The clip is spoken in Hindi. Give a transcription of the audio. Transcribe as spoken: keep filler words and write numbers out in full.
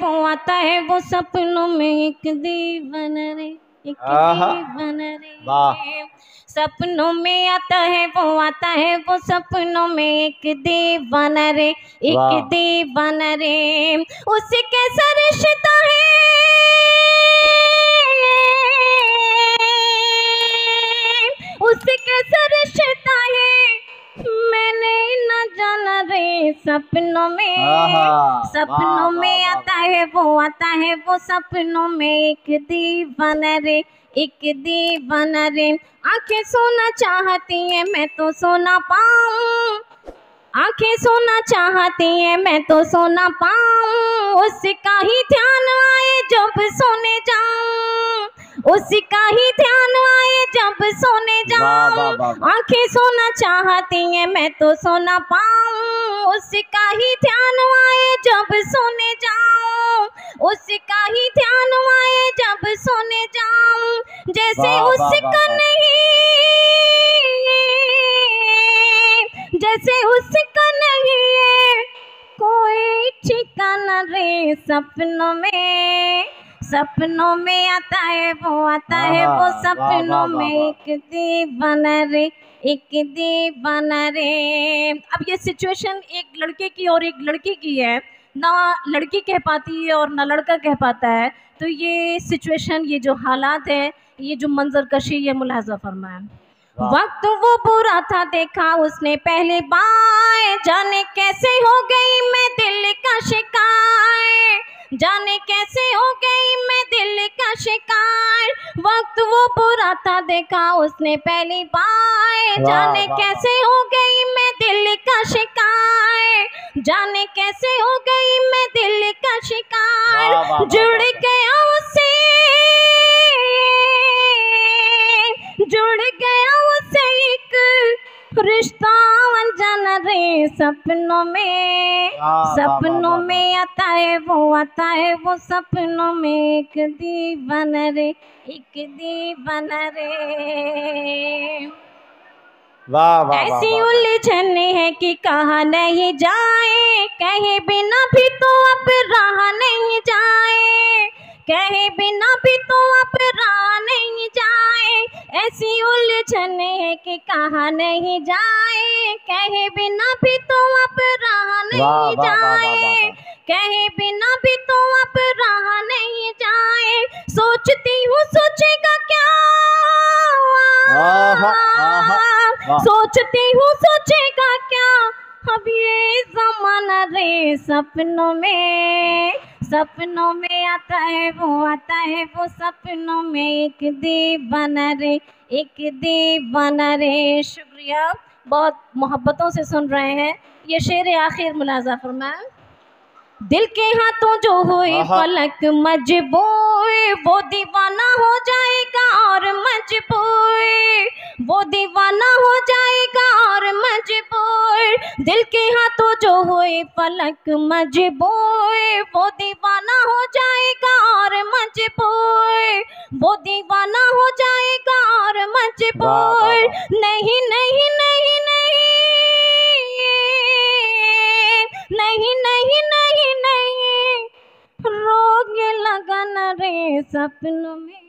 वो आता है वो सपनों में एक दीवाना रे, एक दीवाना रे। सपनों में आता है वो आता है वो सपनों में एक दीवाना रे, एक दीवाना रे। उसी के सर रिश्ता है, उसी के सर रिश्ता है, मैंने न जाना रे सपनों में। सपनों में आता है वो आता है वो सपनों में एक दीवाना रे, एक दीवाना रे। आंखें सोना चाहती हैं मैं तो सोना पाऊं, आंखें सोना चाहती हैं मैं तो सोना पाऊं। उसका ही ध्यान आए जब सोने जाऊं, उसका ही ध्यान आए जब सोने जाऊं। आंखें सोना चाहती हैं मैं तो सोना पाऊं, उसका ही ध्यान आए जब सोने जाऊं, उसका ही ध्यान आए जब सोने जाऊं। जैसे उसका नहीं, जैसे उसका नहीं है कोई ठिकाना रे सपनों में। सपनों में आता है वो आता है वो सपनों में एक दीवाना रे, एक दीवाना रे। अब ये सिचुएशन एक लड़के की और एक लड़की की है, ना लड़की कह पाती है और ना लड़का कह पाता है। तो ये सिचुएशन, ये जो हालात है, ये जो मंजर कशी, ये मुलाहजा फरमाएं। वक्त वो बुरा था देखा उसने पहले बार, जाने कैसे हो गई मैं दिल का शिकार, जाने कैसे हो गई मैं दिल का शिकार। वक्त वो बुरा था देखा उसने पहली बार, जाने कैसे हो गई मैं दिल का शिकार, जाने कैसे हो गई मैं दिल का शिकार। जुड़ गया उससे, जुड़ गया उससे एक रिश्ता अनजाना रे सपनों में। सपनों में आता है वो आता है वो सपनों में एक दीवाना रे, एक दीवाना रे। वाह वाह, ऐसी उलझन है कि कहा नहीं जाए, कहे बिना भी तो अब रहा नहीं जाए, कहे बिना भी तो अब रहा नहीं जाए। ऐसी उलझन है कि कहा नहीं जाए, कहे बिना भी तो अब रहा नहीं जाए, कहे बिना भी तो अब रहा नहीं जाए। सोचती हूँ सोचेगा क्या, सोचती हूँ सोचेगा क्या, अब ये जमाना रे सपनों में। सपनों में आता है वो आता है वो सपनों में एक दीवाना रे, एक दीवाना रे। शुक्रिया, बहुत मोहब्बतों से सुन रहे हैं। ये शेर आखिर मुलाजा फरमाएं। दिल के हाथों जो हुए पलक मजबूर, वो दीवाना हो जाएगा और मजबूर, वो दीवाना हो जाएगा और मजबूर। दिल के हाथों जो हुए पलक मजबूर, वो दीवाना हो जाएगा और मजबूर, वो दीवाना हो जाएगा और मजबूर। नहीं नहीं नहीं नहीं नहीं नहीं नहीं रोग लगाना रे सपनों में।